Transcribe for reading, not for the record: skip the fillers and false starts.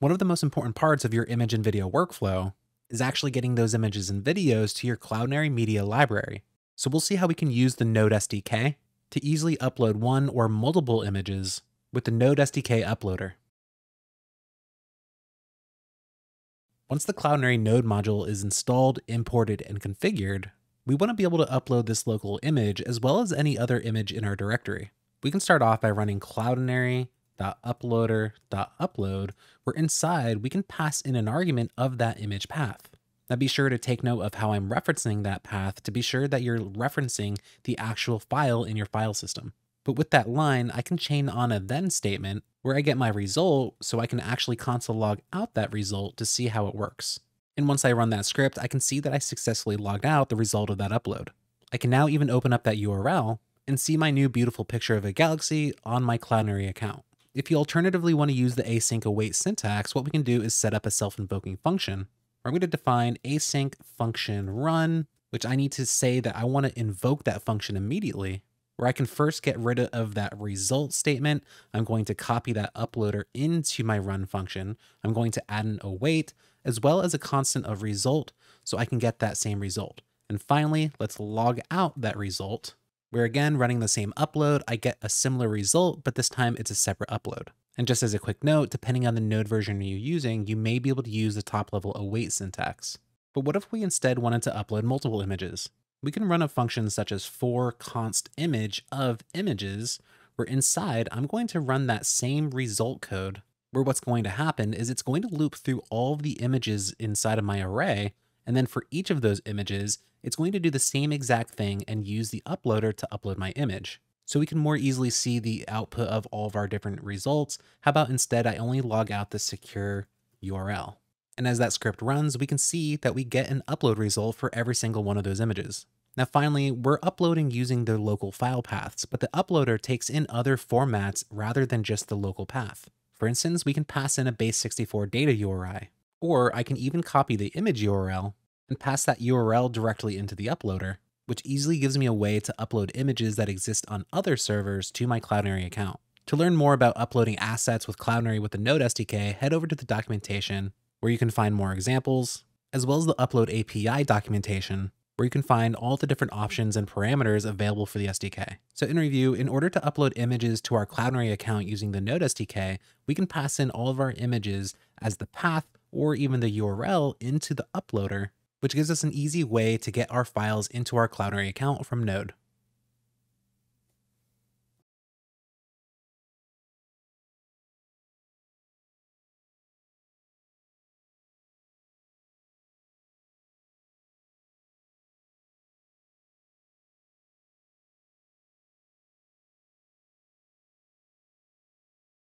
One of the most important parts of your image and video workflow is actually getting those images and videos to your Cloudinary media library. So we'll see how we can use the Node SDK to easily upload one or multiple images with the Node SDK uploader. Once the Cloudinary Node module is installed, imported, and configured, we want to be able to upload this local image as well as any other image in our directory. We can start off by running cloudinary.uploader.upload, where inside we can pass in an argument of that image path. Now be sure to take note of how I'm referencing that path to be sure that you're referencing the actual file in your file system. But with that line, I can chain on a then statement where I get my result so I can actually console log out that result to see how it works. And once I run that script, I can see that I successfully logged out the result of that upload. I can now even open up that URL and see my new beautiful picture of a galaxy on my Cloudinary account. If you alternatively want to use the async await syntax, what we can do is set up a self-invoking function. I'm going to define async function run, which I need to say that I want to invoke that function immediately, where I can first get rid of that result statement. I'm going to copy that uploader into my run function. I'm going to add an await as well as a constant of result so I can get that same result. And finally, let's log out that result, where again, running the same upload, I get a similar result, but this time it's a separate upload. And just as a quick note, depending on the Node version you're using, you may be able to use the top level await syntax. But what if we instead wanted to upload multiple images? We can run a function such as for const image of images, where inside I'm going to run that same result code, where what's going to happen is it's going to loop through all of the images inside of my array. And then for each of those images, it's going to do the same exact thing and use the uploader to upload my image. So we can more easily see the output of all of our different results. How about instead I only log out the secure URL? And as that script runs, we can see that we get an upload result for every single one of those images. Now finally, we're uploading using the local file paths, but the uploader takes in other formats rather than just the local path. For instance, we can pass in a base64 data URI, or I can even copy the image URL and pass that URL directly into the uploader, which easily gives me a way to upload images that exist on other servers to my Cloudinary account. To learn more about uploading assets with Cloudinary with the Node SDK, head over to the documentation, where you can find more examples, as well as the Upload API documentation, where you can find all the different options and parameters available for the SDK. So in review, in order to upload images to our Cloudinary account using the Node SDK, we can pass in all of our images as the path or even the URL into the uploader, which gives us an easy way to get our files into our Cloudinary account from Node.